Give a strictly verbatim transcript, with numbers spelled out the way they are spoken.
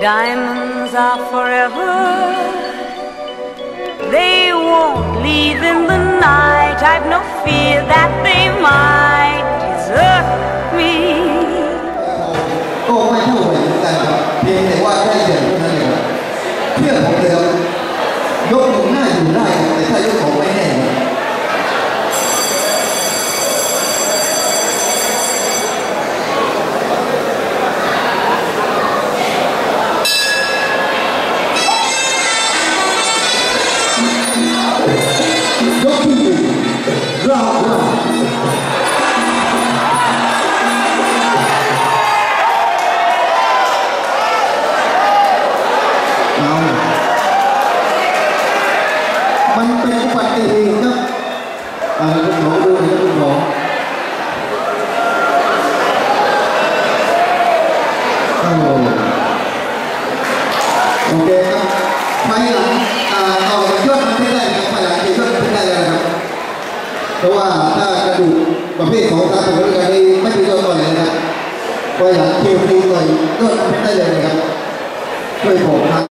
Diamonds are forever, they won't leave in the night. I've no fear that they might desert me. Cô máy chủ này là đi để qua cái gì cũng được, thiệt một điều, lúc đúng này đúng này để thấy được cô máy này. Quay lại kêu đi rồi, tôi không thấy lời này. Tôi khổ lắm.